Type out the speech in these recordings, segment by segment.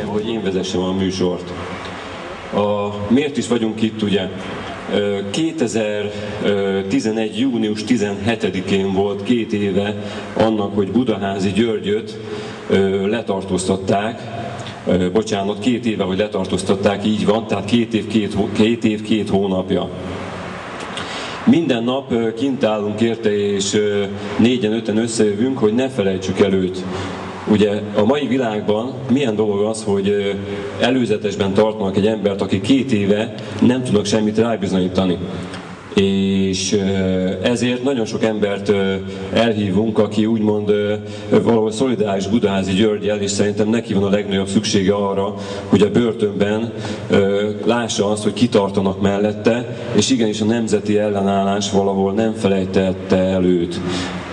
engem, hogy én vezessem a műsort. Miért is vagyunk itt, ugye? 2011. június 17-én volt 2 éve annak, hogy Budaházy Györgyöt letartóztatták. Bocsánat, 2 éve, hogy letartóztatták, így van, tehát 2 év, 2 hónapja. Minden nap kint állunk érte, és 4-5-en összejövünk, hogy ne felejtsük el őt. Ugye a mai világban milyen dolog az, hogy előzetesben tartanak egy embert, aki 2 éve nem tudnak semmit rábizonyítani. És ezért nagyon sok embert elhívunk, aki úgymond valahol szolidáris Budaházy Györggyel, és szerintem neki van a legnagyobb szüksége arra, hogy a börtönben lássa azt, hogy kitartanak mellette, és igenis a nemzeti ellenállás valahol nem felejtette el őt.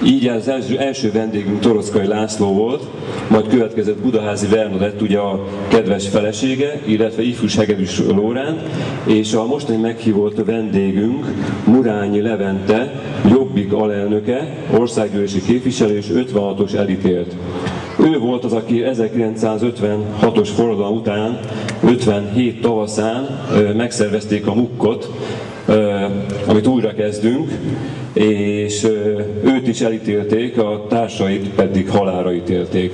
Így az első vendégünk Toroczkai László volt, majd következett Budaházy Bernadett, ugye a kedves felesége, illetve ifjús Hegedűs Lóránt, és a mostani meghívott vendégünk Murányi Levente, Jobbik alelnöke, országgyűlési képviselő és 56-os elítélt. Ő volt az, aki 1956-os forradalom után, 57 tavaszán megszervezték a MUK-ot, amit újrakezdünk, és őt is elítélték, a társait pedig halálra ítélték.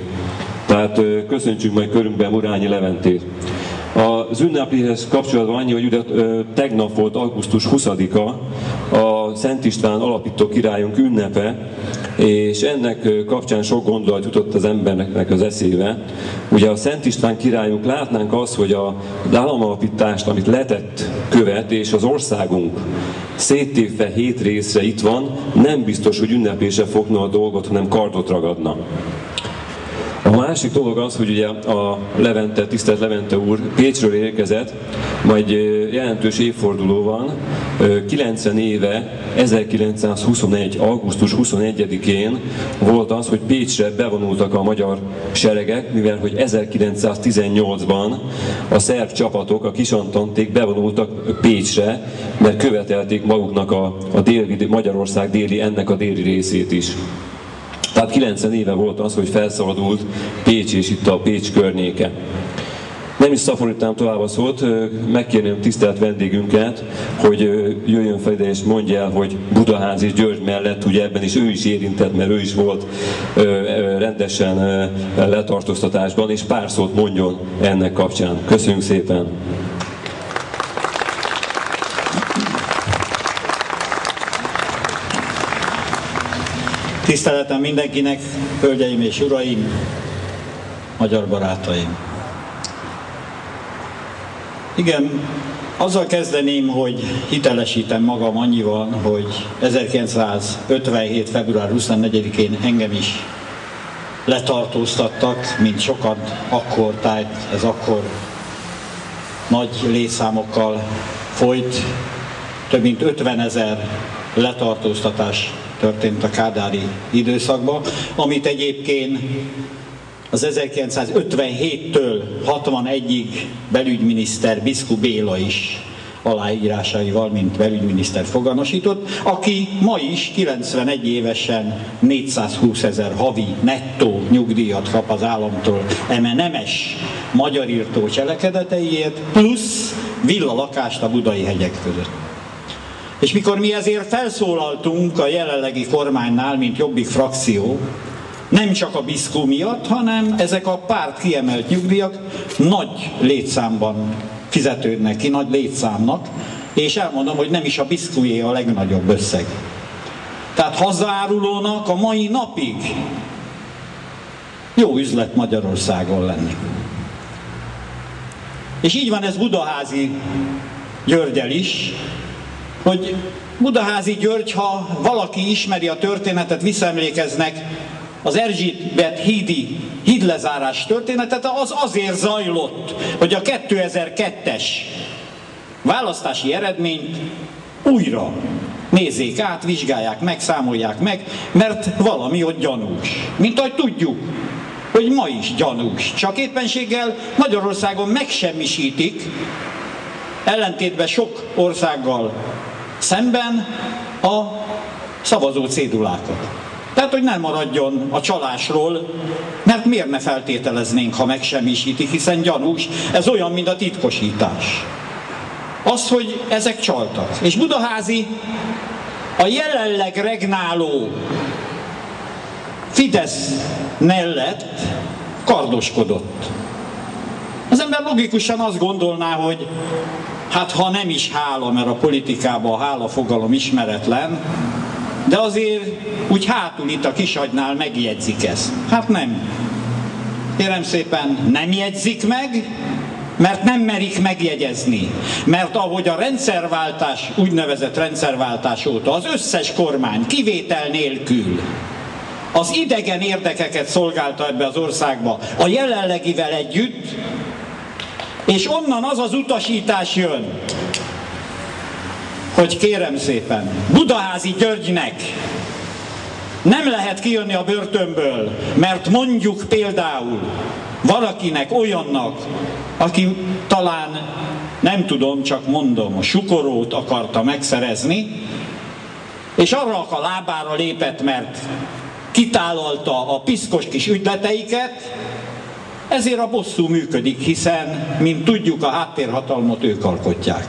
Tehát köszöntsük majd körünkben Murányi Leventét. Az ünnepéhez kapcsolatban annyi, hogy ugye tegnap volt augusztus 20-a, a Szent István alapító királyunk ünnepe, és ennek kapcsán sok gondolat jutott az embernek az eszébe. Ugye a Szent István királyunk, látnánk azt, hogy az államalapítást, amit letett, követ, és az országunk széttépve 7 részre itt van, nem biztos, hogy ünnepésre fogna a dolgot, hanem kardot ragadna. A másik dolog az, hogy ugye a Levente, tisztelt Levente úr Pécsről érkezett, majd jelentős évforduló van, 90 éve, 1921. augusztus 21-én volt az, hogy Pécsre bevonultak a magyar seregek, mivel hogy 1918-ban a szerb csapatok, a kisantanték bevonultak Pécsre, mert követelték maguknak Magyarország déli, ennek a déli részét is. Tehát 90 éve volt az, hogy felszabadult Pécs és itt a Pécs környéke. Nem is szaporítám tovább a szót, megkérném tisztelt vendégünket, hogy jöjjön fel ide és mondja el, hogy Budaházy György mellett, ugye ebben is ő is érintett, mert ő is volt rendesen letartóztatásban, és pár szót mondjon ennek kapcsán. Köszönjük szépen! Tiszteletem mindenkinek, hölgyeim és uraim, magyar barátaim! Igen, azzal kezdeném, hogy hitelesítem magam annyival, hogy 1957. február 24-én engem is letartóztattak, mint sokan akkor, tehát ez akkor nagy létszámokkal folyt, több mint 50 000 letartóztatás történt a kádári időszakban, amit egyébként az 1957-től 61-ig belügyminiszter Biszku Béla is aláírásaival, mint belügyminiszter foganosított, aki ma is 91 évesen 420 000 havi nettó nyugdíjat kap az államtól eme nemes magyarírtó cselekedeteiért, plusz villalakást a budai hegyek között. És mikor mi ezért felszólaltunk a jelenlegi kormánynál, mint Jobbik frakció, nem csak a Biszku miatt, hanem ezek a párt kiemelt nyugdíjak nagy létszámban fizetődnek ki, nagy létszámnak, és elmondom, hogy nem is a Biszkué a legnagyobb összeg. Tehát hazárulónak a mai napig jó üzlet Magyarországon lenni. És így van ez Budaházy Györgyel is, hogy Budaházy György, ha valaki ismeri a történetet, visszaemlékeznek az Erzsébet hídi hídlezárás történetet, az azért zajlott, hogy a 2002-es választási eredményt újra nézzék át, vizsgálják meg, számolják meg, mert valami ott gyanús. Mint ahogy tudjuk, hogy ma is gyanús, csak éppenséggel Magyarországon megsemmisítik, ellentétben sok országgal szemben a szavazó cédulákat. Tehát, hogy nem maradjon a csalásról, mert miért ne feltételeznénk, ha megsemmisítik, hiszen gyanús, ez olyan, mint a titkosítás. Az, hogy ezek csaltak. És Budaházy a jelenleg regnáló Fidesz mellett kardoskodott. Az ember logikusan azt gondolná, hogy hát ha nem is hála, mert a politikában a hála fogalom ismeretlen, de azért úgy hátul itt a kisagynál megjegyzik ezt. Hát nem. Kérem szépen, nem jegyzik meg, mert nem merik megjegyezni. Mert ahogy a rendszerváltás, úgynevezett rendszerváltás óta az összes kormány kivétel nélkül az idegen érdekeket szolgálta ebbe az országba a jelenlegivel együtt, és onnan az az utasítás jön, hogy kérem szépen, Budaházy Györgynek nem lehet kijönni a börtönből, mert mondjuk például valakinek olyannak, aki talán, nem tudom, csak mondom, a Sukorót akarta megszerezni, és arra a lábára lépett, mert kitálalta a piszkos kis ügyleteiket, ezért a bosszú működik, hiszen, mint tudjuk, a háttérhatalmat ők alkotják.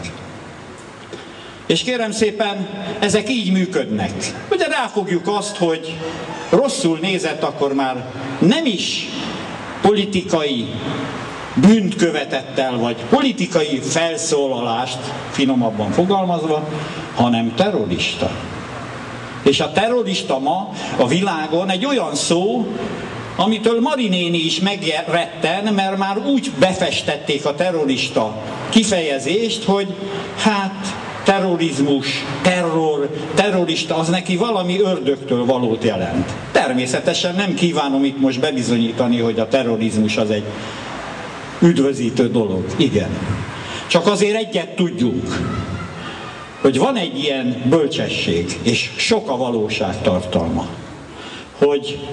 És kérem szépen, ezek így működnek. Ugye ráfogjuk azt, hogy rosszul nézett, akkor már nem is politikai bűnt követett el, vagy politikai felszólalást, finomabban fogalmazva, hanem terrorista. És a terrorista ma a világon egy olyan szó, amitől Mari néni is megretten, mert már úgy befestették a terrorista kifejezést, hogy hát terrorizmus, terror, terrorista, az neki valami ördögtől valót jelent. Természetesen nem kívánom itt most bebizonyítani, hogy a terrorizmus az egy üdvözítő dolog. Igen. Csak azért egyet tudjuk, hogy van egy ilyen bölcsesség, és sok a valóság tartalma, hogy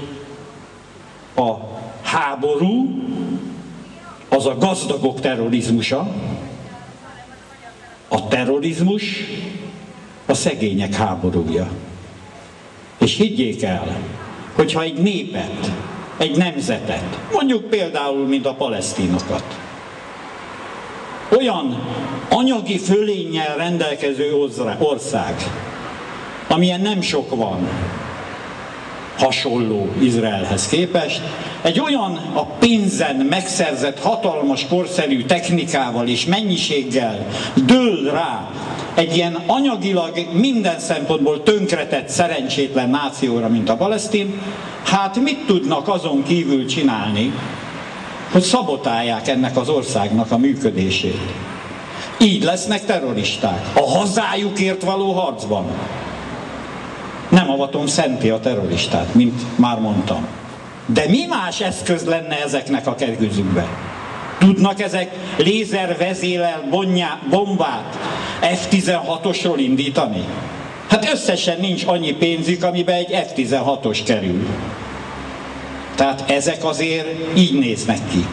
a háború az a gazdagok terrorizmusa, a terrorizmus a szegények háborúja. És higgyék el, hogyha egy népet, egy nemzetet, mondjuk például, mint a palesztinokat, olyan anyagi fölénnyel rendelkező ország, amilyen nem sok van, hasonló Izraelhez képest, egy olyan a pénzen megszerzett hatalmas korszerű technikával és mennyiséggel dől rá egy ilyen anyagilag minden szempontból tönkretett szerencsétlen nációra, mint a palesztin, hát mit tudnak azon kívül csinálni, hogy szabotálják ennek az országnak a működését. Így lesznek terroristák a hazájukért való harcban. Nem avatom szenté a terroristát, mint már mondtam. De mi más eszköz lenne ezeknek a kergőzükbe? Tudnak ezek lézervezélel bombát F-16-osról indítani? Hát összesen nincs annyi pénzük, amiben egy F-16-os kerül. Tehát ezek azért így néznek ki.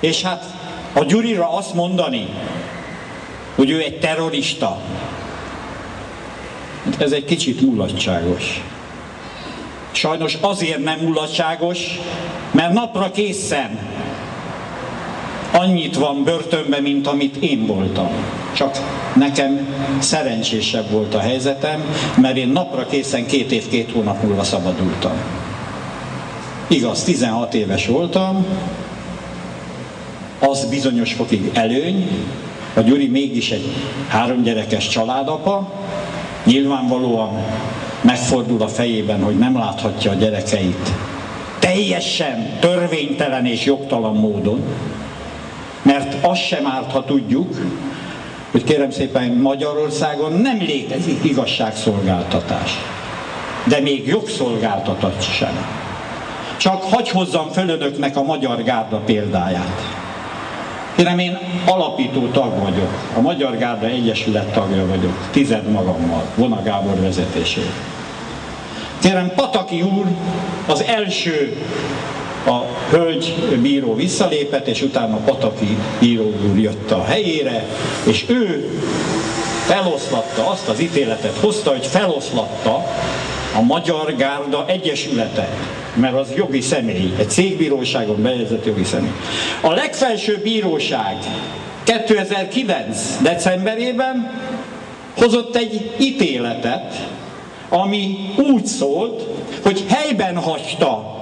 És hát a Gyurira azt mondani, hogy ő egy terrorista, ez egy kicsit mulatságos. Sajnos azért nem mulatságos, mert napra készen annyit van börtönben, mint amit én voltam. Csak nekem szerencsésebb volt a helyzetem, mert én napra készen 2 év, 2 hónap múlva szabadultam. Igaz, 16 éves voltam, az bizonyos fokig előny, a Gyuri mégis egy 3 gyerekes családapa, nyilvánvalóan megfordul a fejében, hogy nem láthatja a gyerekeit teljesen törvénytelen és jogtalan módon, mert azt sem árt, ha tudjuk, hogy kérem szépen Magyarországon nem létezik igazságszolgáltatás, de még jogszolgáltatás sem. Csak hagy hozzam föl önöknek a Magyar Gárda példáját. Kérem, én alapító tag vagyok, a Magyar Gárda Egyesület tagja vagyok, 10 magammal, Vona Gábor vezetésével. Kérem, Pataki úr az első, a hölgy bíró visszalépett, és utána Pataki bíró úr jött a helyére, és ő feloszlatta azt az ítéletet hozta, hogy feloszlatta a Magyar Gárda Egyesülete, mert az jogi személy, egy cégbíróságon bejegyzett jogi személy. A legfelsőbb bíróság 2009. decemberében hozott egy ítéletet, ami úgy szólt, hogy helyben hagyta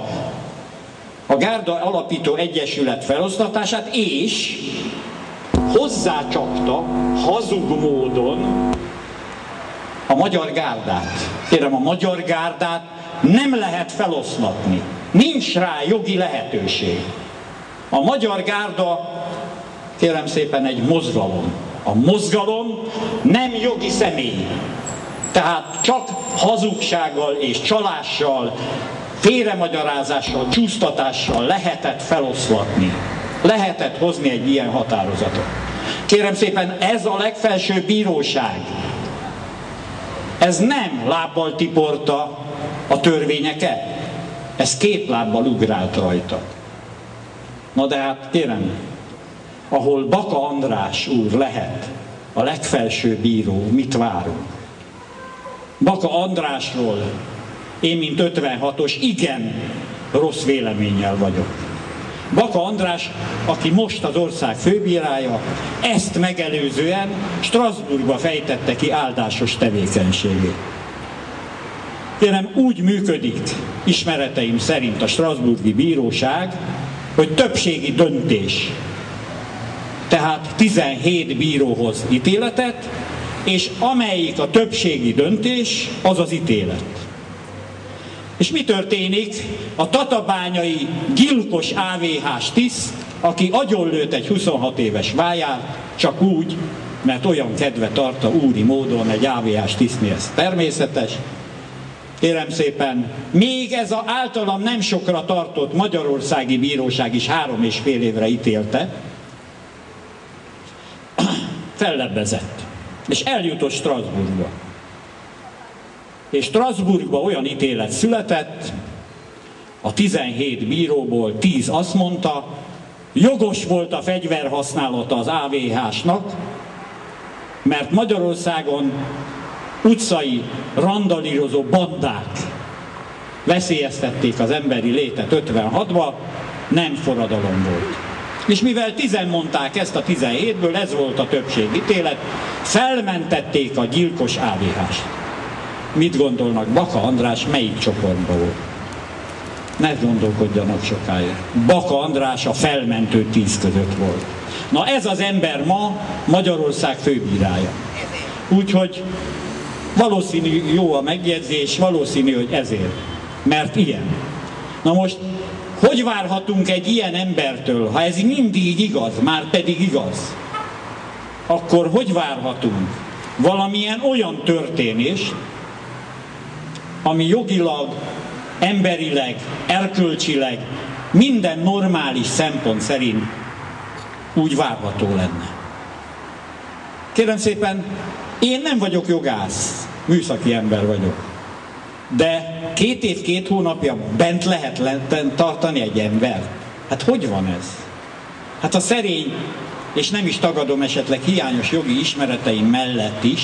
a Gárda Alapító Egyesület feloszlatását, és hozzácsapta hazug módon a Magyar Gárdát. Kérem, a Magyar Gárdát nem lehet feloszlatni. Nincs rá jogi lehetőség. A Magyar Gárda, kérem szépen, egy mozgalom. A mozgalom nem jogi személy. Tehát csak hazugsággal és csalással, félremagyarázással, csúsztatással lehetett feloszlatni. Lehetett hozni egy ilyen határozatot. Kérem szépen, ez a legfelsőbb bíróság. Ez nem lábbal tiporta a törvényeket, ez két lábbal ugrált rajta. Na de hát kérem, ahol Baka András úr lehet a legfelső bíró, mit várunk? Baka Andrásról én, mint 56-os, igen rossz véleménnyel vagyok. Baka András, aki most az ország főbírája, ezt megelőzően Strasbourgba fejtette ki áldásos tevékenységét. Kérem, úgy működik ismereteim szerint a strasbourgi bíróság, hogy többségi döntés. Tehát 17 bíró hoz ítéletet, és amelyik a többségi döntés, az az ítélet. És mi történik? A tatabányai gyilkos AVH-s tiszt, aki agyonlőtt egy 26 éves váját, csak úgy, mert olyan kedve tartta úri módon egy AVH-s tisztnél, ez természetes. Kérem szépen, még ez az általam nem sokra tartott magyarországi bíróság is 3,5 évre ítélte, fellebbezett, és eljutott Strasbourgba. És Strasbourgba olyan ítélet született, a 17 bíróból 10 azt mondta, jogos volt a fegyverhasználata az AVH-snak, mert Magyarországon utcai randalírozó bandák veszélyeztették az emberi létet 56-ba, nem forradalom volt. És mivel 10-en mondták ezt a 17-ből, ez volt a többségítélet, felmentették a gyilkos AVH-t. Mit gondolnak, Baka András melyik csoportban volt? Ne gondolkodjanak sokáig. Baka András a felmentő 10 között volt. Na ez az ember ma Magyarország főbírája. Úgyhogy valószínű jó a megjegyzés, valószínű, hogy ezért. Mert ilyen. Na most, hogy várhatunk egy ilyen embertől, ha ez mindig igaz, már pedig igaz? Akkor hogy várhatunk valamilyen olyan történést, ami jogilag, emberileg, erkölcsileg, minden normális szempont szerint úgy várható lenne? Kérem szépen, én nem vagyok jogász, műszaki ember vagyok, de 2 év, 2 hónapja bent lehet tartani egy embert. Hát hogy van ez? Hát a szerény, és nem is tagadom, esetleg hiányos jogi ismereteim mellett is,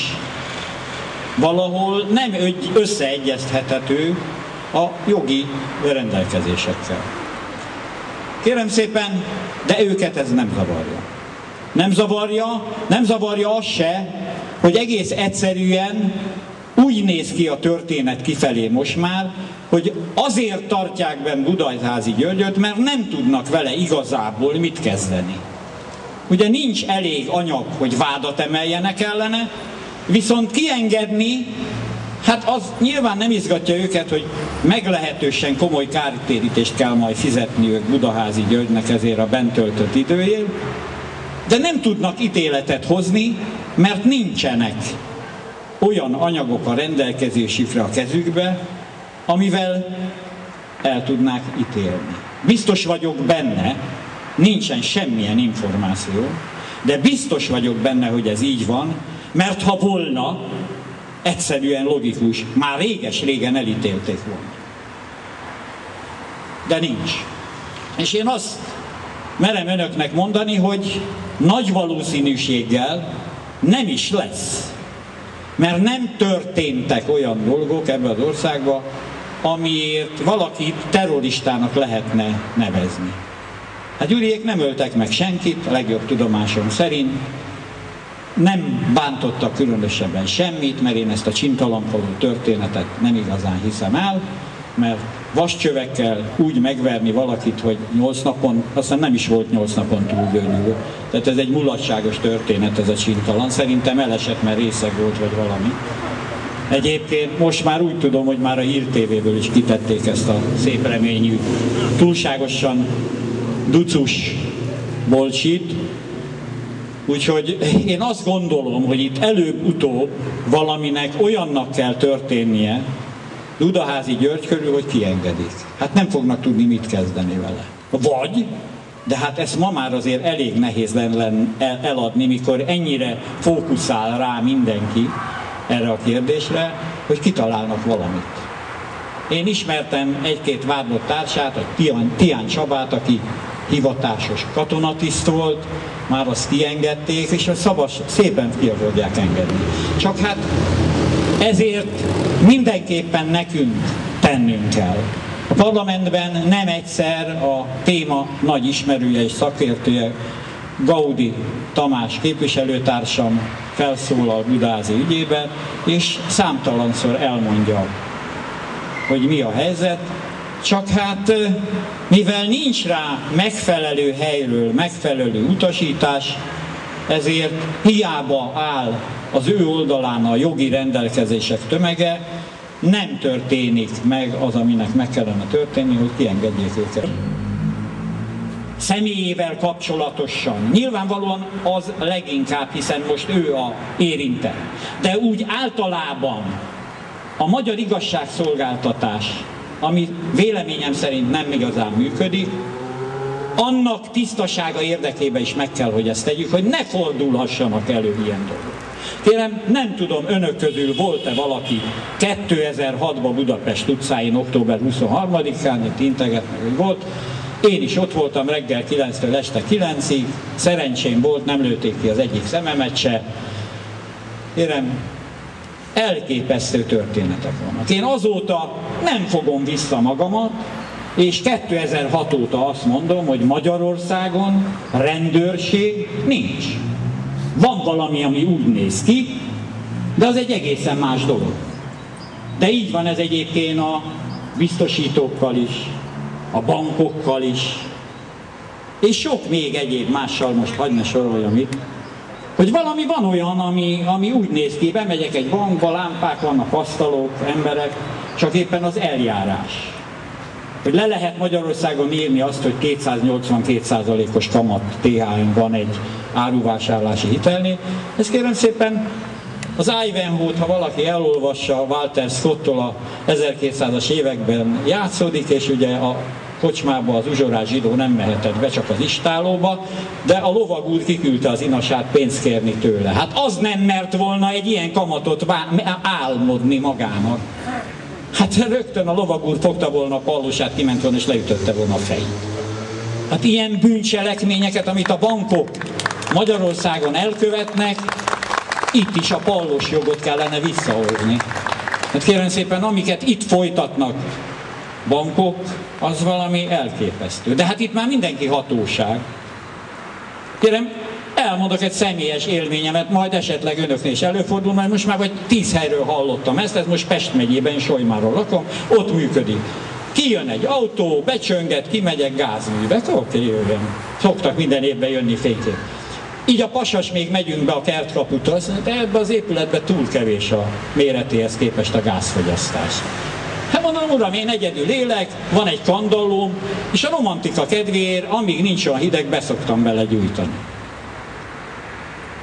valahol nem összeegyeztethető a jogi rendelkezésekkel. Kérem szépen, de őket ez nem zavarja. Nem zavarja az se, hogy egész egyszerűen úgy néz ki a történet kifelé most már, hogy azért tartják benn Budaházy Györgyöt, mert nem tudnak vele igazából mit kezdeni. Ugye nincs elég anyag, hogy vádat emeljenek ellene, viszont kiengedni, hát az nyilván nem izgatja őket, hogy meglehetősen komoly kártérítést kell majd fizetni ők Budaházy Györgynek ezért a bent töltött időért, de nem tudnak ítéletet hozni, mert nincsenek olyan anyagok a rendelkezésükre a kezükbe, amivel el tudnák ítélni. Biztos vagyok benne, nincsen semmilyen információ, de biztos vagyok benne, hogy ez így van, mert ha volna, egyszerűen logikus, már réges-régen elítélték volna. De nincs. És én azt merem önöknek mondani, hogy nagy valószínűséggel nem is lesz. Mert nem történtek olyan dolgok ebben az országban, amiért valakit terroristának lehetne nevezni. Hát Gyuriék nem öltek meg senkit, a legjobb tudomásom szerint. Nem bántottak különösebben semmit, mert én ezt a csintalankodó történetet nem igazán hiszem el, mert vascsövekkel úgy megverni valakit, hogy 8 napon, aztán nem is volt 8 napon túlgőnyülő. Tehát ez egy mulatságos történet, ez a csintalan. Szerintem elesett, mert részeg volt, vagy valami. Egyébként most már úgy tudom, hogy már a Hír TV-ből is kitették ezt a szép reményű, túlságosan ducus bolcsit. Úgyhogy én azt gondolom, hogy itt előbb-utóbb valaminek olyannak kell történnie Dudaházy György körül, hogy kiengedik. Hát nem fognak tudni mit kezdeni vele. Vagy, de hát ezt ma már azért elég nehéz eladni, mikor ennyire fókuszál rá mindenki erre a kérdésre, hogy kitalálnak valamit. Én ismertem egy-két vádlott társát, a Tián Csabát, aki hivatásos katonatiszt volt, már azt kiengedték, és szépen ki akarják engedni. Csak hát ezért mindenképpen nekünk tennünk kell. A parlamentben nem egyszer a téma nagy ismerője és szakértője, Gaudi Tamás képviselőtársam felszólal Dudaházy ügyében, és számtalanszor elmondja, hogy mi a helyzet. Csak hát, mivel nincs rá megfelelő helyről megfelelő utasítás, ezért hiába áll az ő oldalán a jogi rendelkezések tömege, nem történik meg az, aminek meg kellene történni, hogy kiengedjék őket. Személyével kapcsolatosan. Nyilvánvalóan az leginkább, hiszen most ő a érintett. De úgy általában a magyar igazságszolgáltatás, ami véleményem szerint nem igazán működik, annak tisztasága érdekében is meg kell, hogy ezt tegyük, hogy ne fordulhassanak elő ilyen dolgok. Kérem, nem tudom, önök közül volt-e valaki 2006-ban Budapest utcáin, október 23-án, itt integetnek, hogy volt. Én is ott voltam reggel 9-től este 9-ig, szerencsém volt, nem lőtték ki az egyik szememet se. Kérem, elképesztő történetek vannak. Én azóta nem fogom vissza magamat, és 2006 óta azt mondom, hogy Magyarországon rendőrség nincs. Van valami, ami úgy néz ki, de az egy egészen más dolog. De így van ez egyébként a biztosítókkal is, a bankokkal is, és sok még egyéb mással, most hagyd ne soroljam itt, hogy valami van olyan, ami úgy néz ki, bemegyek egy bankba, lámpák vannak, asztalok, emberek, csak éppen az eljárás. Hogy le lehet Magyarországon írni azt, hogy 282%-os kamat THM van egy áruvásárlási hitelnél. Ezt kérem szépen, az Ivanhoe-t, ha valaki elolvassa, Walter Scottól a 1200-as években játszódik, és ugye a kocsmába az uzsorás zsidó nem mehetett be, csak az istálóba, de a lovag úr kiküldte az inasát pénzt kérni tőle. Hát az nem mert volna egy ilyen kamatot álmodni magának. Hát rögtön a lovag úr fogta volna a pallusát, kiment volna és leütötte volna a fejét. Hát ilyen bűncselekményeket, amit a bankok Magyarországon elkövetnek, itt is a pallos jogot kellene visszahozni. Hát kérem szépen, amiket itt folytatnak bankok, az valami elképesztő. De hát itt már mindenki hatóság. Kérem, elmondok egy személyes élményemet, majd esetleg önöknél is előfordul, mert most már vagy 10 helyről hallottam ezt, ez most Pest megyében, Solymáron lakom, ott működik. Kijön egy autó, becsönget, kimegyek gázművek, oké, jöjjön. Szoktak minden évben jönni fénykép. Így a pasas még megyünk be a kertkaputra, azt mondja, de ebbe az épületben túl kevés a méretéhez képest a gázfogyasztás. Hát mondom, uram, én egyedül élek, van egy kandallóm, és a romantika kedvéért, amíg nincs olyan hideg, beszoktam belegyújtani.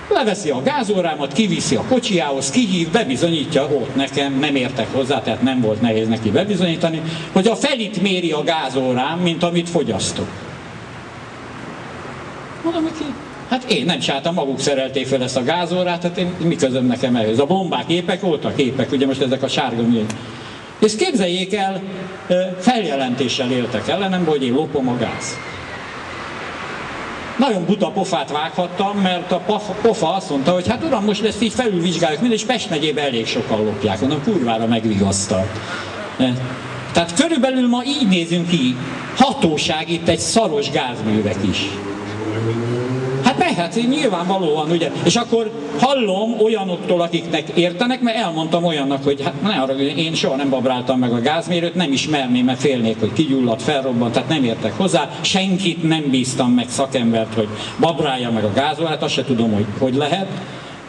Leveszi a gázórámat, kiviszi a kocsiához, kihív, bebizonyítja, ott nekem, nem értek hozzá, tehát nem volt nehéz neki bebizonyítani, hogy a felét méri a gázórám, mint amit fogyasztok. Mondom, hogy hát én nem csináltam, maguk szerelték fel ezt a gázórát, hát én mi közöm nekem ehhez. A bombák épek, voltak épek, ugye most ezek a sárga miénk. És képzeljék el, feljelentéssel éltek ellenem, hogy én lopom a gáz. nagyon buta pofát vághattam, mert a pofa azt mondta, hogy hát uram, most ezt így felülvizsgáljuk mind, és Pest megyében elég sokan lopják. Mondom, kurvára megvigasztalt. Tehát körülbelül ma így nézünk ki, hatóság itt egy szaros gázművek is. Hát meg, hát nyilvánvalóan, ugye, és akkor hallom olyanoktól, akiknek értenek, mert elmondtam olyannak, hogy hát ne arra, én soha nem babráltam meg a gázmérőt, nem ismerném, mert félnék, hogy kigyullad, felrobbant, tehát nem értek hozzá, senkit nem bíztam meg szakembert, hogy babrálja meg a gázolát, azt se tudom, hogy hogy lehet.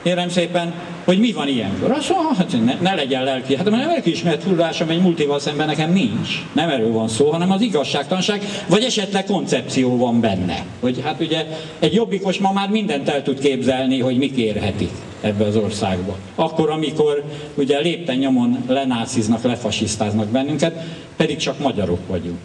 Érem szépen, hogy mi van ilyenkor. Azt mondom, hát ne legyen lelki. Hát mert lelkiismeret tudásom egy múltival szemben nekem nincs. Nem erről van szó, hanem az igazságtalanság, vagy esetleg koncepció van benne. Hogy hát ugye egy jobbikos ma már mindent el tud képzelni, hogy mik érhetik ebbe az országba. Akkor, amikor ugye lépten nyomon lenásziznak, lefasisztáznak bennünket, pedig csak magyarok vagyunk.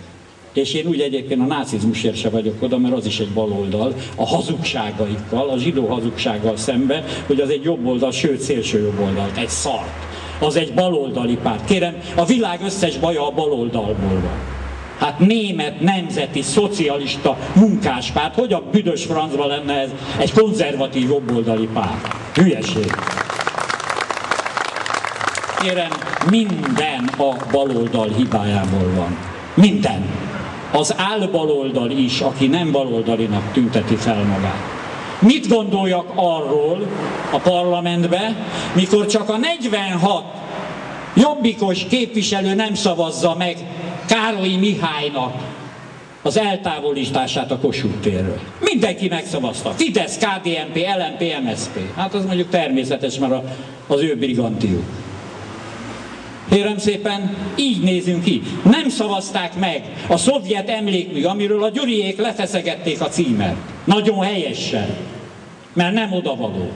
És én úgy egyébként a nácizmusért se vagyok oda, mert az is egy baloldal, a hazugságaikkal, a zsidó hazugsággal szemben, hogy az egy jobb oldal, sőt szélső jobb oldalt, egy szart. Az egy baloldali párt. Kérem, a világ összes baja a baloldalból van. Hát német, nemzeti, szocialista, munkáspárt, hogy a büdös francba lenne ez egy konzervatív jobboldali párt? Hülyeség. Kérem, minden a baloldal hibájából van. Minden. Az álbaloldal is, aki nem baloldalinak tünteti fel magát. Mit gondoljak arról a parlamentbe, mikor csak a 46 jobbikos képviselő nem szavazza meg Károly Mihálynak az eltávolítását a Kossuth térről. Mindenki megszavazta. Fidesz, KDNP, LMP, MSZP. Hát az mondjuk természetes, mert az ő brigantiuk. Kérem szépen, így nézünk ki. Nem szavazták meg a szovjet emlékmű, amiről a gyuriék lefeszegették a címet. Nagyon helyesen, mert nem odavaló.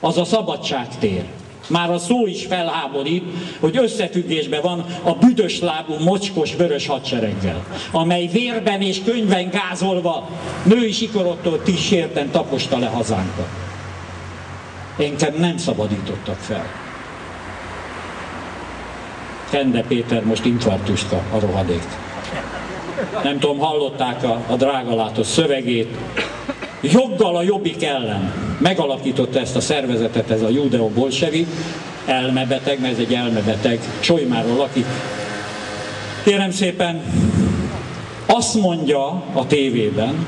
Az a szabadságtér. Már a szó is felháborít, hogy összefüggésben van a büdös lábú, mocskos, vörös hadsereggel, amely vérben és könyvben gázolva női sikorottól kísérten taposta le hazánkat. Engem nem szabadítottak fel. Kende Péter most infarktust kap, a rohadék. Nem tudom, hallották a drágalátos szövegét. Joggal a jobbik ellen megalakította ezt a szervezetet, ez a judeo-bolsevik, elmebeteg, mert ez egy elmebeteg, Solymáról lakik. Kérem szépen, azt mondja a tévében,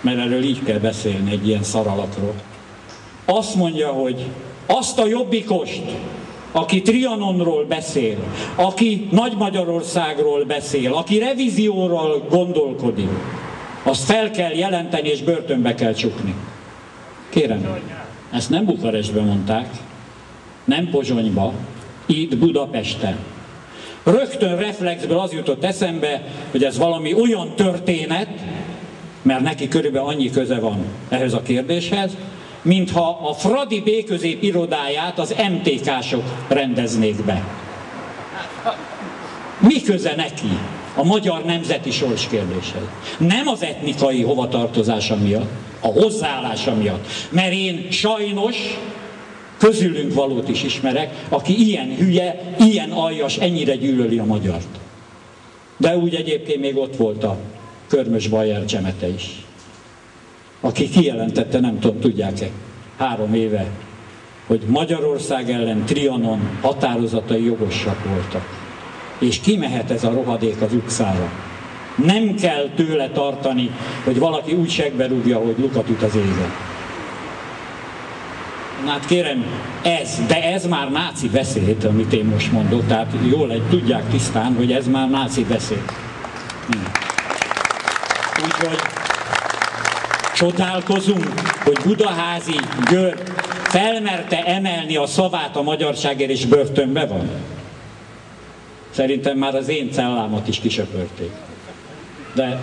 mert erről így kell beszélni egy ilyen szaralatról, azt mondja, hogy azt a jobbikost, aki Trianonról beszél, aki Nagy-Magyarországról beszél, aki revízióról gondolkodik, azt fel kell jelenteni és börtönbe kell csukni. Kérem, ezt nem Bukarestben mondták, nem Pozsonyba, itt Budapesten. Rögtön reflexből az jutott eszembe, hogy ez valami olyan történet, mert neki körülbelül annyi köze van ehhez a kérdéshez, mintha a Fradi B-közép irodáját az MTK-sok rendeznék be. Mi köze neki a magyar nemzeti sorskérdéshez? Nem az etnikai hovatartozása miatt, a hozzáállása miatt. Mert én sajnos közülünk valót is ismerek, aki ilyen hülye, ilyen aljas, ennyire gyűlöli a magyart. De úgy egyébként még ott volt a Körmös Bajer Csemete is, aki kijelentette, nem tudom, tudják-e, 3 éve, hogy Magyarország ellen Trianon határozatai jogosak voltak. És kimehet ez a rohadék az utcára. Nem kell tőle tartani, hogy valaki úgy segbe rúgja, hogy lukat üt az égen. Hát kérem, de ez már náci beszéd, amit én most mondok, tehát jól tudják tisztán, hogy ez már náci beszéd. Úgyhogy csodálkozunk, hogy Budaházy György felmerte emelni a szavát a magyarságért, és börtönbe van. Szerintem már az én cellámat is kisöpörték. De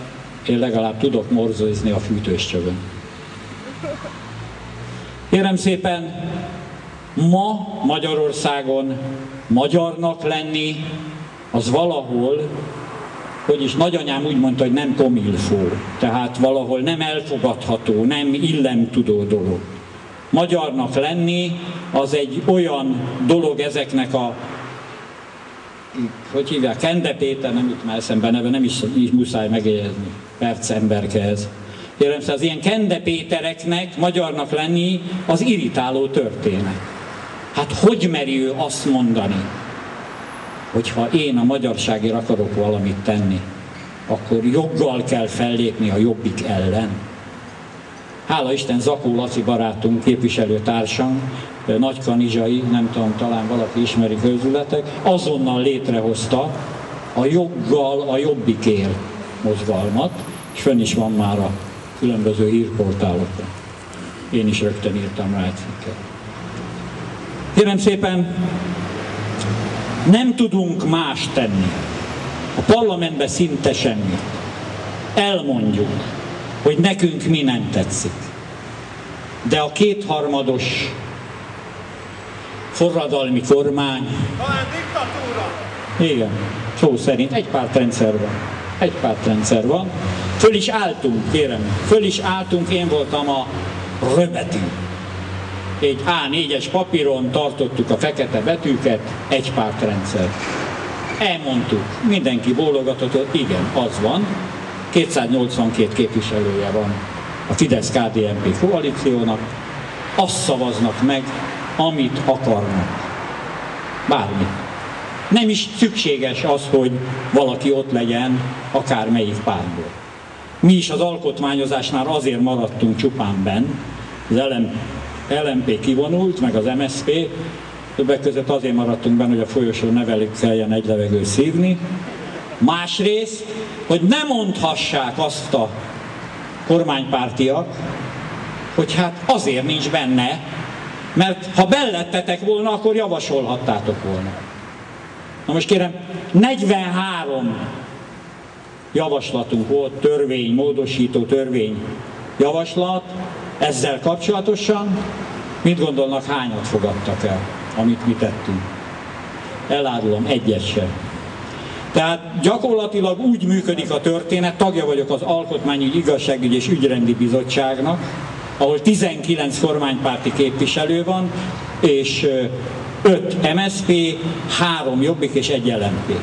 én legalább tudok morzózni a fűtőscsövön. Kérem szépen, ma Magyarországon magyarnak lenni, az valahol, hogy is nagyanyám úgy mondta, hogy nem komilfó, tehát valahol nem elfogadható, nem illemtudó dolog. Magyarnak lenni az egy olyan dolog ezeknek a, hogy hívják, Kende Péter, nem jut már eszembe neve, nem is muszáj megjegyezni, percemberke ez. Jellemző az ilyen kendepétereknek, magyarnak lenni, az irritáló történet. Hát hogy meri ő azt mondani, hogyha én a magyarságért akarok valamit tenni, akkor joggal kell fellépni a Jobbik ellen. Hála Isten, Zakó Laci barátunk, képviselőtársam, nagykanizsai, nem tudom, talán valaki ismeri közületek, azonnal létrehozta a Joggal a Jobbikért mozgalmat, és fönn is van már a különböző hírportálokon. Én is rögtön írtam rá egy cikket. Kérem szépen, nem tudunk más tenni. A parlamentben szinte semmit. Elmondjuk, hogy nekünk mi nem tetszik. De a kétharmados forradalmi kormány... Talán diktatúra! Igen, szó szerint egy pártrendszer van. Egy pártrendszer van. Föl is álltunk, kérem. Föl is álltunk, én voltam a röbetű. Egy A4-es papíron tartottuk a fekete betűket, egy pártrendszer. Elmondtuk, mindenki bólogatott, hogy igen, az van. 282 képviselője van a Fidesz-KDNP koalíciónak. Azt szavaznak meg, amit akarnak. Bármi. Nem is szükséges az, hogy valaki ott legyen akármelyik pártból. Mi is az alkotmányozásnál azért maradtunk csupán benn, az LMP kivonult, meg az MSZP, többek között azért maradtunk benne, hogy a folyosón ne velük kelljen egy levegőt szívni. Másrészt, hogy ne mondhassák azt a kormánypártiak, hogy hát azért nincs benne, mert ha bellettetek volna, akkor javasolhattátok volna. Na most kérem, 43 javaslatunk volt, törvény, módosító törvény javaslat, ezzel kapcsolatosan mit gondolnak, hányat fogadtak el, amit mi tettünk? Elárulom, egyet sem. Tehát gyakorlatilag úgy működik a történet, tagja vagyok az Alkotmányügyi, Igazságügyi és Ügyrendi Bizottságnak, ahol 19 kormánypárti képviselő van, és 5 MSZP, 3 Jobbik és 1 LMP.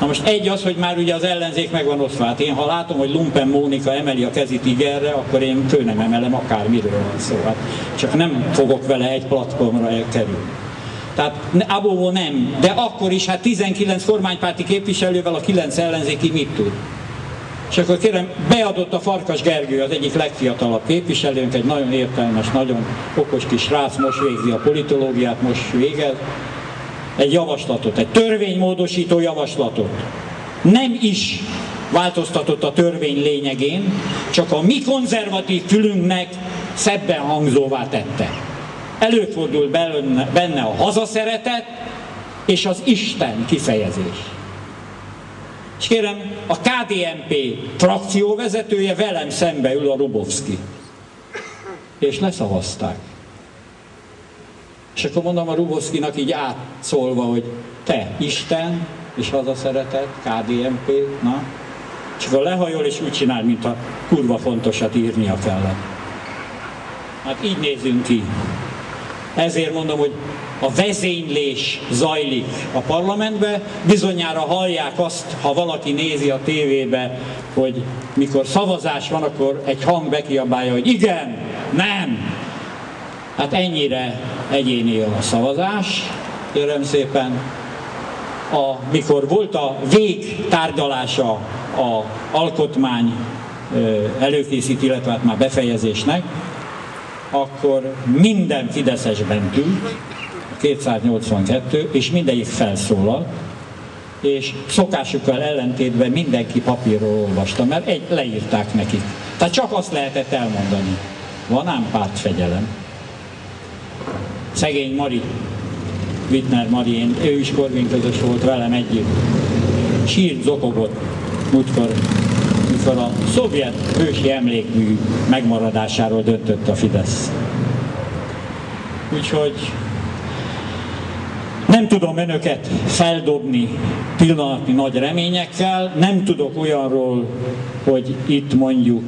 Na most egy az, hogy már ugye az ellenzék meg van osztva. Hát én ha látom, hogy Lumpen Mónika emeli a kezit igenre, akkor én fő nem emelem, akármiről van szó. Hát csak nem fogok vele egy platformra elkerülni. Tehát abból nem, de akkor is hát 19 kormánypárti képviselővel a 9 ellenzéki mit tud? És akkor kérem, beadott a Farkas Gergő, az egyik legfiatalabb képviselőnk, egy nagyon értelmes, nagyon okos kis srác, most végzi a politológiát, most végez. Egy javaslatot, egy törvénymódosító javaslatot. Nem is változtatott a törvény lényegén, csak a mi konzervatív fülünknek szebben hangzóvá tette. Előfordul benne a hazaszeretet és az Isten kifejezés. És kérem, a KDNP frakcióvezetője velem szembe ül, a Rubovszki. És leszavazták. És akkor mondom a Rubovszkinak így átszólva, hogy te, Isten, és hazaszeretet, KDNP, na? És akkor lehajol, és úgy csinál, mintha kurva fontosat írnia kellene. Hát így nézünk ki. Ezért mondom, hogy a vezénylés zajlik a parlamentbe, bizonyára hallják azt, ha valaki nézi a tévébe, hogy mikor szavazás van, akkor egy hang bekiabálja, hogy igen, nem. Hát ennyire egyéni a szavazás, kérem szépen. Mikor volt a végtárgyalása az alkotmány előkészít, illetve hát már befejezésnek, akkor minden fideszes bent ült, 282, és mindegyik felszólal, és szokásukkal ellentétben mindenki papírról olvasta, mert leírták nekik. Tehát csak azt lehetett elmondani. Van ám pártfegyelem. Szegény Mari, Wittner Mari, ő is Korvin közös volt velem együtt. Sírt, zokogott, mikor a szovjet hősi emlékmű megmaradásáról döntött a Fidesz. Úgyhogy nem tudom önöket feldobni pillanatnyi nagy reményekkel, nem tudok olyanról, hogy itt mondjuk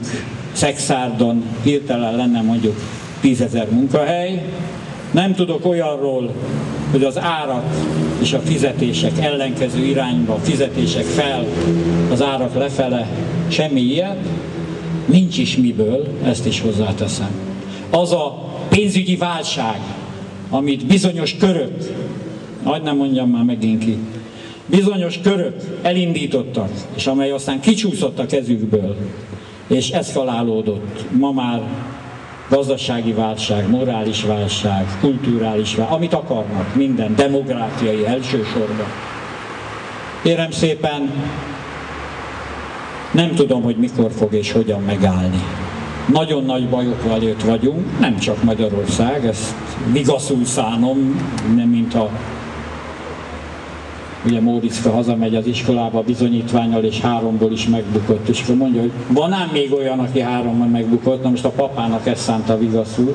Szekszárdon hirtelen lenne mondjuk 10 000 munkahely, nem tudok olyanról, hogy az árak és a fizetések ellenkező irányba, a fizetések fel, az árak lefele, semmi ilyet. nincs is miből, ezt is hozzáteszem. Az a pénzügyi válság, amit bizonyos körök, majd nem mondjam már megint ki, bizonyos körök elindítottak, és amely aztán kicsúszott a kezükből, és eszkalálódott. Ma már gazdasági válság, morális válság, kulturális válság, amit akarnak, minden, demográfiai elsősorban. Kérem szépen, nem tudom, hogy mikor fog és hogyan megállni. Nagyon nagy bajok előtt vagyunk, nem csak Magyarország, ezt vigaszul szánom, nem mintha ugye Móriczka hazamegy az iskolába bizonyítványal, és 3-ból is megbukott, és akkor mondja, hogy van ám még olyan, aki 3-ban megbukott, na most a papának ezt szánta vigaszul.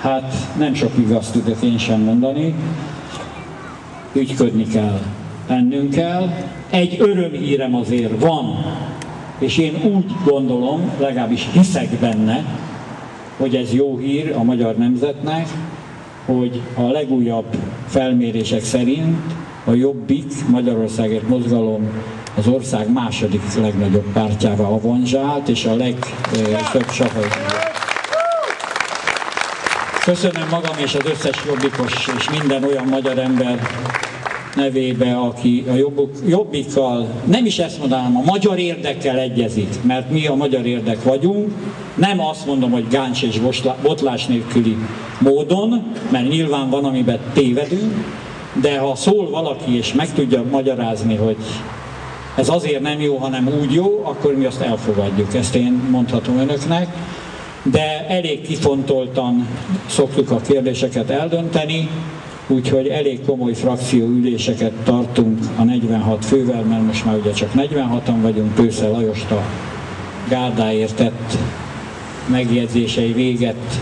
Hát nem sok vigaszt tudok én sem mondani, ügyködni kell, tennünk kell. Egy örömhírem azért van, és én úgy gondolom, legalábbis hiszek benne, hogy ez jó hír a magyar nemzetnek, hogy a legújabb felmérések szerint a Jobbik, Magyarországért Mozgalom az ország második legnagyobb pártjává avanzsált, és a legtöbb szavazat. Köszönöm magam és az összes jobbikos és minden olyan magyar ember nevébe, aki a Jobbikkal, nem is ezt mondanám, a magyar érdekkel egyezik, mert mi a magyar érdek vagyunk, nem azt mondom, hogy gáncs és botlás nélküli módon, mert nyilván van, amiben tévedünk, de ha szól valaki és meg tudja magyarázni, hogy ez azért nem jó, hanem úgy jó, akkor mi azt elfogadjuk. Ezt én mondhatom önöknek, de elég kifontoltan szoktuk a kérdéseket eldönteni, úgyhogy elég komoly frakcióüléseket tartunk a 46 fővel, mert most már ugye csak 46-an vagyunk, Tősze Lajost a gárdáért tett megjegyzései véget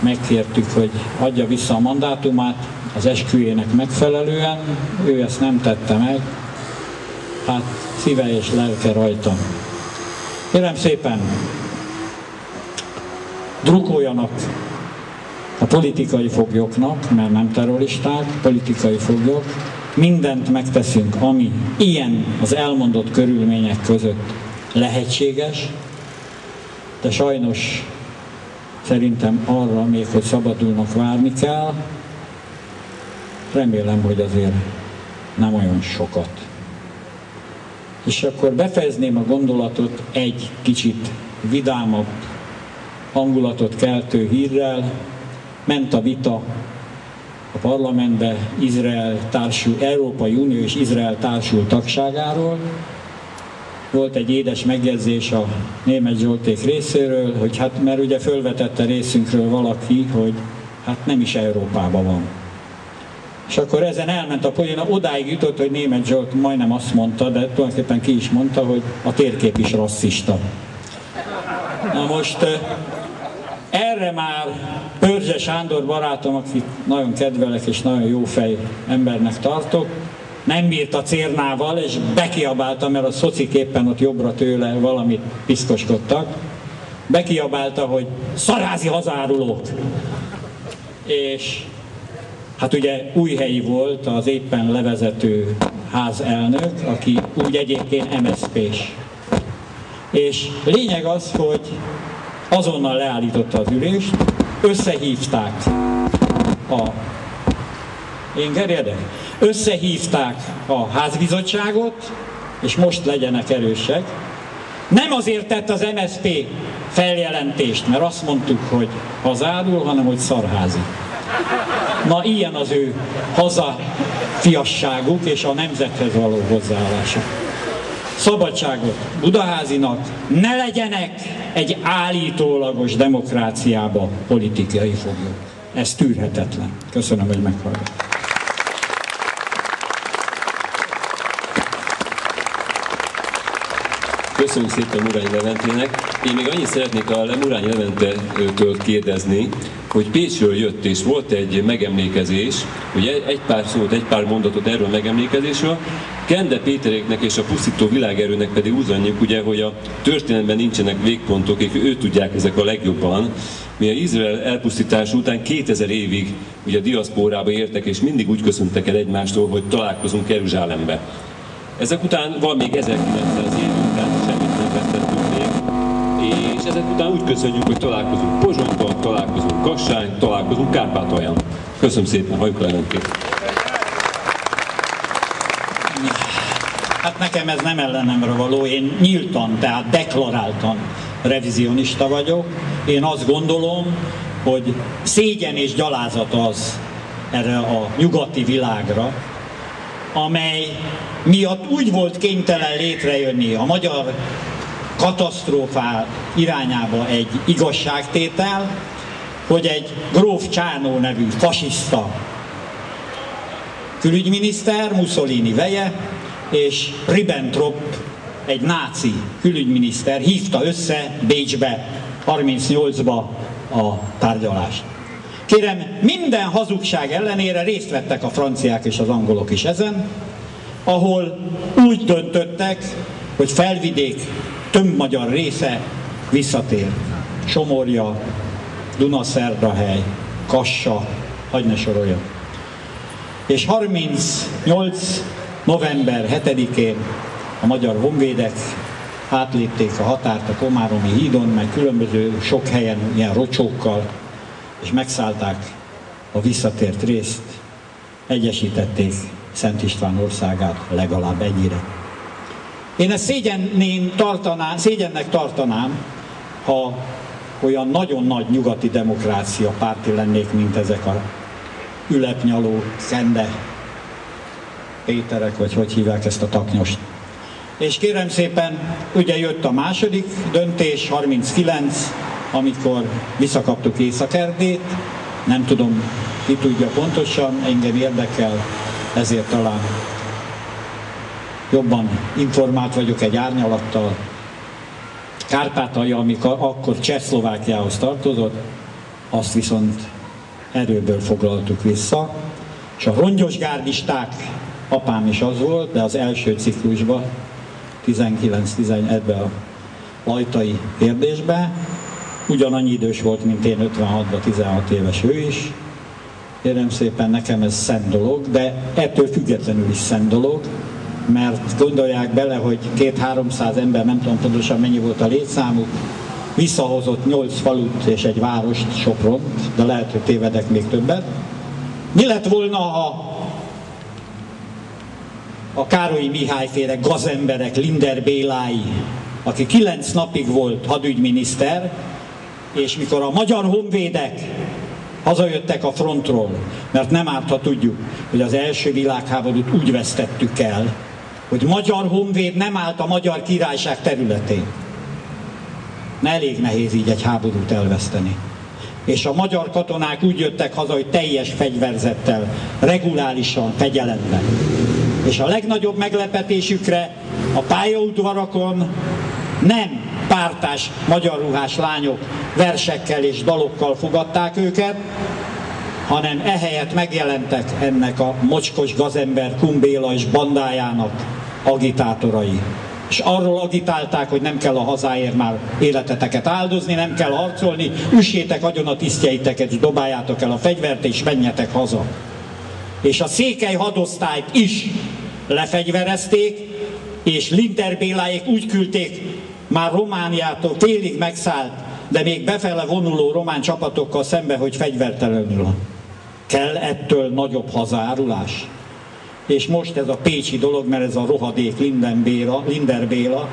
megkértük, hogy adja vissza a mandátumát az esküjének megfelelően, ő ezt nem tette meg, hát szíve és lelke rajtam. Kérem szépen, drukoljanak a politikai foglyoknak, mert nem terroristák, politikai foglyok, mindent megteszünk, ami ilyen az elmondott körülmények között lehetséges, de sajnos szerintem arra még, hogy szabadulnak, várni kell. Remélem, hogy azért nem olyan sokat. És akkor befejezném a gondolatot egy kicsit vidámabb hangulatot keltő hírrel. Ment a vita a parlamentbe Európai Unió és Izrael társul tagságáról. Volt egy édes megjegyzés a Németh Zsolték részéről, hogy hát mert ugye fölvetette részünkről valaki, hogy hát nem is Európában van. És akkor ezen elment a poén, odáig jutott, hogy Németh Zsolt majdnem azt mondta, de tulajdonképpen ki is mondta, hogy a térkép is rasszista. Na most erre már Pörzse Sándor barátom, akit nagyon kedvelek és nagyon jófej embernek tartok, nem bírt a cérnával, és bekiabálta, mert a szocik éppen ott jobbra tőle valamit piszkoskodtak. Bekiabálta, hogy szarázi hazárulók! És hát ugye Újhelyi volt az éppen levezető házelnök, aki úgy egyébként MSZP-s. És lényeg az, hogy azonnal leállította az ülést, összehívták a... Én gerjedek? Összehívták a házbizottságot, és most legyenek erősek. Nem azért tett az MSZP feljelentést, mert azt mondtuk, hogy hazárul, hanem hogy szarházi. Na, ilyen az ő hazafiasságuk és a nemzethez való hozzáállásuk. Szabadságot Budaházinak, ne legyenek egy állítólagos demokráciába politikai foglyok. Ez tűrhetetlen. Köszönöm, hogy meghallgattak. Köszönjük szépen Murányi Leventének. Én még annyit szeretnék a Murányi Leventétől kérdezni, hogy Pécsről jött, és volt egy megemlékezés, ugye egy pár szót, egy pár mondatot erről a megemlékezésről. Kende Péteréknek és a Pusztító Világerőnek pedig úgy mondjuk, ugye, hogy a történelemben nincsenek végpontok, és ők tudják ezek a legjobban. Mi az Izrael elpusztítás után 2000 évig ugye a diaszpórába értek, és mindig úgy köszöntek el egymástól, hogy találkozunk Jeruzsálembe. Ezek után van még 1900 év, tehát semmit nem vettettünk még. köszönjük, hogy találkozunk Pozsonyban, találkozunk Kassán, találkozunk Kárpátalján. Köszönöm szépen, hajt ellenként. Hát nekem ez nem ellenemre való, én nyíltan, tehát deklaráltan revizionista vagyok. Én azt gondolom, hogy szégyen és gyalázat az erre a nyugati világra, amely miatt úgy volt kénytelen létrejönni a magyar katasztrófa irányába egy igazságtétel, hogy egy gróf Csánó nevű fasiszta külügyminiszter, Mussolini veje, és Ribbentrop, egy náci külügyminiszter hívta össze Bécsbe 38-ba a tárgyalást. Kérem, minden hazugság ellenére részt vettek a franciák és az angolok is ezen, ahol úgy döntöttek, hogy Felvidék több magyar része visszatér. Somorja, Dunaszerdahely, Kassa, hagyj ne soroljam. És 38. november 7-én a magyar honvédek átlépték a határt a Komáromi hídon, meg különböző sok helyen ilyen rocsókkal, és megszállták a visszatért részt, egyesítették Szent István országát legalább ennyire. Én ezt szégyennek tartanám, ha olyan nagyon nagy nyugati demokrácia párti lennék, mint ezek a ülepnyaló Szende Péterek, vagy hogy hívják ezt a taknyost. És kérem szépen, ugye jött a második döntés, 39, amikor visszakaptuk Észak-Erdélyt, nem tudom, ki tudja pontosan, engem érdekel, ezért talán jobban informált vagyok egy árnyalattal. Kárpátalja, amikor akkor Csehszlovákiához tartozott, azt viszont erőből foglaltuk vissza, és a rongyosgárdisták, apám is az volt, de az első ciklusban, 19-11-ben a lajtai kérdésben, ugyanannyi idős volt, mint én 56-ban, 16 éves ő is. Kérem szépen, nekem ez szent dolog, de ettől függetlenül is szent dolog, mert gondolják bele, hogy 200-300 ember, nem tudom pontosan mennyi volt a létszámuk, visszahozott 8 falut és egy várost, Sopront, de lehet, hogy tévedek még többet. Mi lett volna, ha a Károlyi Mihályféle gazemberek, Linder Bélái, aki 9 napig volt hadügyminiszter, és mikor a magyar honvédek hazajöttek a frontról, mert nem árt, ha tudjuk, hogy az első világháborút úgy vesztettük el, hogy magyar honvéd nem állt a Magyar Királyság területén. Na, elég nehéz így egy háborút elveszteni. És a magyar katonák úgy jöttek haza, hogy teljes fegyverzettel, regulárisan, fegyelemben. És a legnagyobb meglepetésükre a pályaudvarakon nem pártás magyarruhás lányok versekkel és dalokkal fogadták őket, hanem ehelyett megjelentek ennek a mocskos gazember Kumbéla és bandájának agitátorai. És arról agitálták, hogy nem kell a hazáért már életeteket áldozni, nem kell harcolni, üssétek agyon a tisztjeiteket, és dobáljátok el a fegyvert, és menjetek haza. És a székely hadosztályt is lefegyverezték, és Linder Béláék úgy küldték már Romániától télig megszállt, de még befele vonuló román csapatokkal szembe, hogy fegyvertelenül. Kell ettől nagyobb hazárulás? És most ez a pécsi dolog, mert ez a rohadék Linder Béla,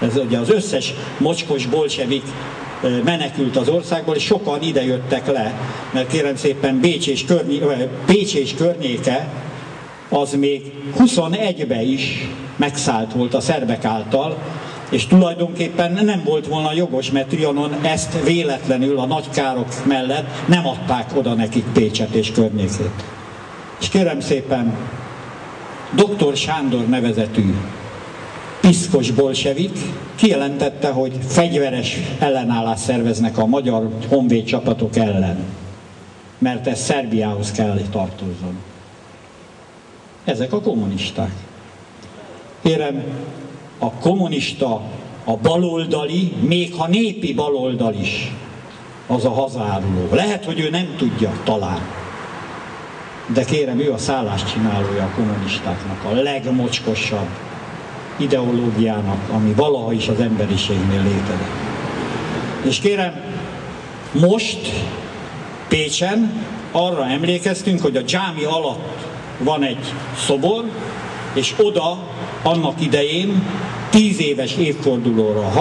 ez ugye az összes mocskos bolsevik menekült az országból, és sokan ide jöttek le, mert kérem szépen Pécs és környéke az még 21-ben is megszállt volt a szerbek által, és tulajdonképpen nem volt volna jogos, mert Trianon ezt véletlenül a nagy károk mellett nem adták oda nekik Pécset és környékét. És kérem szépen, dr. Sándor nevezetű piszkos bolsevik kijelentette, hogy fegyveres ellenállást szerveznek a magyar honvéd csapatok ellen, mert ez Szerbiához kell tartozzon. Ezek a kommunisták. Kérem, a kommunista, a baloldali, még ha népi baloldal is, az a hazáruló. Lehet, hogy ő nem tudja, talán. De kérem, ő a szálláscsinálója a kommunistáknak, a legmocskosabb ideológiának, ami valaha is az emberiségnél létezett. És kérem, most Pécsen arra emlékeztünk, hogy a dzsámi alatt van egy szobor, és oda annak idején 10 éves évfordulóra,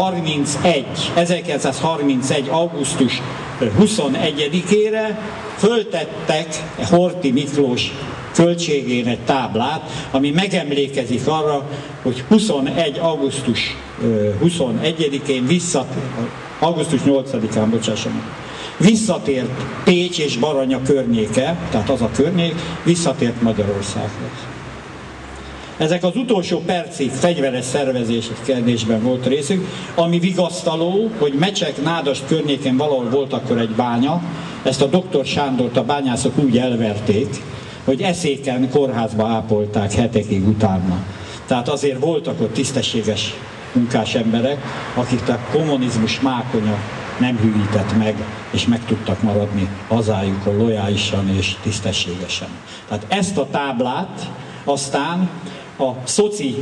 1931. augusztus 21-ére föltettek Horthy Miklós költségén egy táblát, ami megemlékezik arra, hogy augusztus 8-án visszatért Pécs és Baranya környéke, tehát az a környék, visszatért Magyarországhoz. Ezek az utolsó percig fegyveres szervezés kérdésben volt részük, ami vigasztaló, hogy Mecsek, Nádast környéken valahol volt akkor egy bánya, ezt a Dr. Sándort a bányászok úgy elverték, hogy Eszéken kórházba ápolták hetekig utána. Tehát azért voltak ott tisztességes munkás emberek, akik a kommunizmus mákonya nem hűített meg, és meg tudtak maradni hazájukon lojálisan és tisztességesen. Tehát ezt a táblát aztán a szoci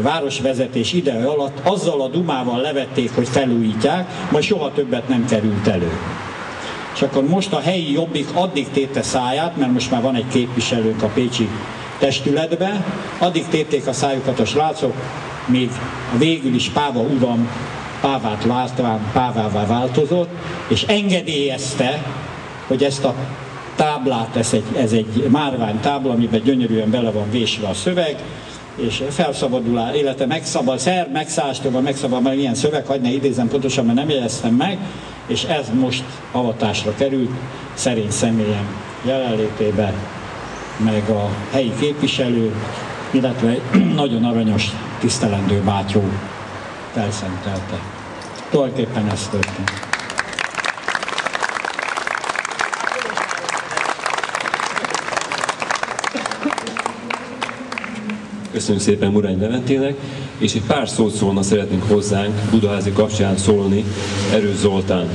városvezetés ideje alatt azzal a dumával levették, hogy felújítják, majd soha többet nem került elő. És akkor most a helyi Jobbik addig tette száját, mert most már van egy képviselők a pécsi testületbe, addig tették a szájukat a srácok, még végül is Páva uram Pávát látván Pávává változott, és engedélyezte, hogy ezt a táblát, ez egy márvány tábla, amiben gyönyörűen bele van vésve a szöveg, és felszabadulás, illetve megszabad, szerb megszállástól megszabad, mert ilyen szöveg, hagyd ne idézem pontosan, mert nem jegyeztem meg, és ez most avatásra került szerény személyem jelenlétében, meg a helyi képviselő, illetve nagyon aranyos, tisztelendő bátyó felszentelte. Tulajdonképpen ez történt. Köszönjük szépen Murány Leventének, és egy pár szót szólna szeretnénk hozzánk Budaházy kapcsán szólni Erős Zoltán.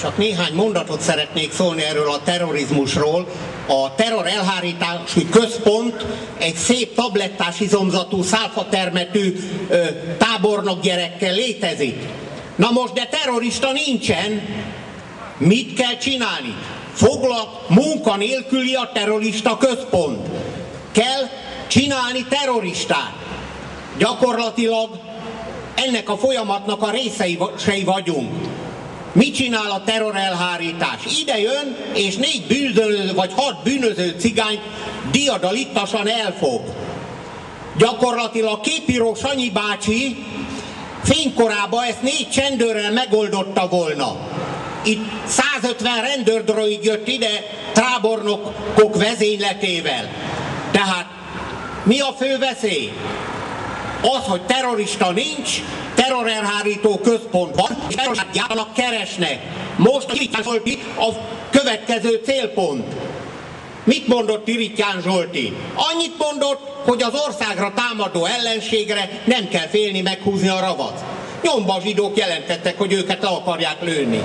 Csak néhány mondatot szeretnék szólni erről a terrorizmusról. A terror elhárítási központ egy szép tablettás izomzatú, szálfatermetű tábornok gyerekkel létezik. Na most, de terrorista nincsen. Mit kell csinálni? Foglalt munkanélküli a terrorista központ. Kell csinálni terroristát. Gyakorlatilag ennek a folyamatnak a részei vagyunk. Mit csinál a terrorelhárítás? Ide jön, és 4 bűnöző vagy 6 bűnöző cigányt diadalittasan elfog. Gyakorlatilag Képíró Sanyi bácsi fénykorában ezt 4 csendőrrel megoldotta volna. Itt 150 rendőrdroid jött ide tábornokok vezényletével. Tehát mi a fő veszély? Az, hogy terrorista nincs, terrorelhárító központ van, és terroristát keresnek. Most a Irigyán Zsolti a következő célpont. Mit mondott Irigyán Zsolti? Annyit mondott, hogy az országra támadó ellenségre nem kell félni meghúzni a ravat. Nyomba zsidók jelentettek, hogy őket le akarják lőni.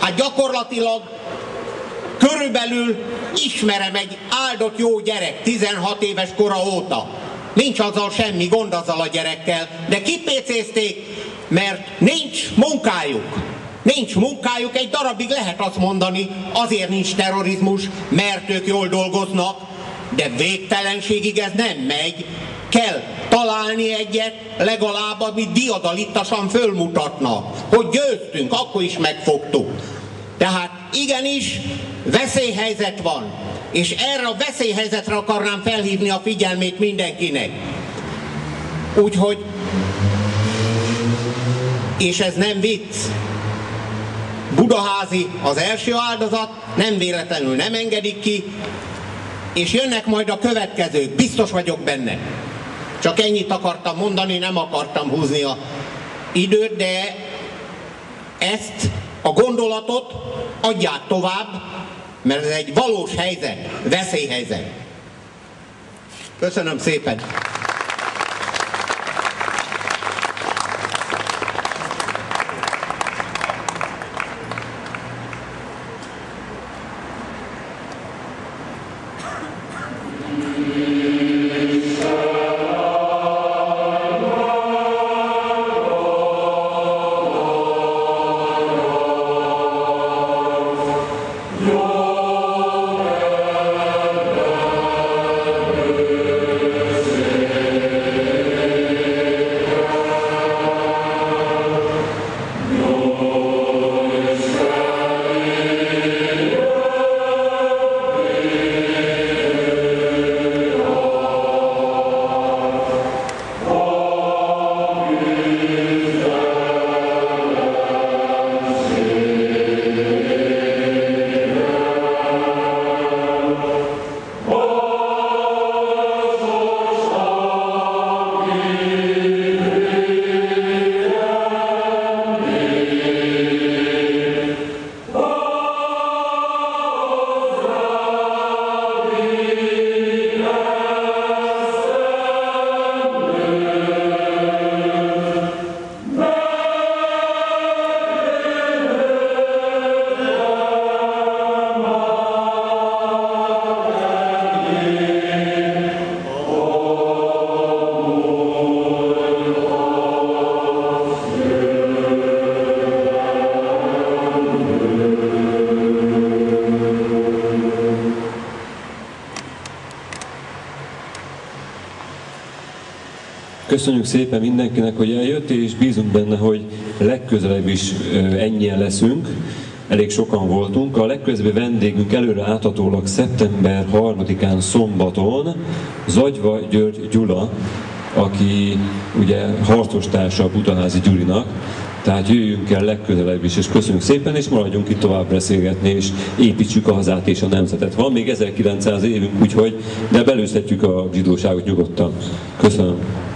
Hát gyakorlatilag körülbelül ismerem egy áldott jó gyerek 16 éves kora óta. Nincs azzal semmi gond azzal a gyerekkel, de kipécézték, mert nincs munkájuk. Nincs munkájuk, egy darabig lehet azt mondani, azért nincs terrorizmus, mert ők jól dolgoznak, de végtelenségig ez nem megy. Kell találni egyet, legalább, ami diadalittasan fölmutatna, hogy győztünk, akkor is megfogtuk. Tehát igenis veszélyhelyzet van, és erre a veszélyhelyzetre akarnám felhívni a figyelmét mindenkinek. Úgyhogy, és ez nem vicc, Budaházy az első áldozat, nem véletlenül nem engedik ki, és jönnek majd a következők, biztos vagyok benne. Csak ennyit akartam mondani, nem akartam húzni az időt, de ezt a gondolatot adják tovább, mert ez egy valós helyzet, veszélyhelyzet. Köszönöm szépen! Köszönjük szépen mindenkinek, hogy eljött, és bízunk benne, hogy legközelebb is ennyien leszünk. Elég sokan voltunk. A legközelebbi vendégünk előre áthatólag szeptember 3-án szombaton Zagyva György Gyula, aki ugye harcostársa a Budaházy Gyurinak. Tehát jöjjünk el legközelebb is, és köszönjük szépen, és maradjunk itt tovább beszélgetni, és építsük a hazát és a nemzetet. Van még 1900 évünk, úgyhogy, de belőzhetjük a zsidóságot nyugodtan. Köszönöm.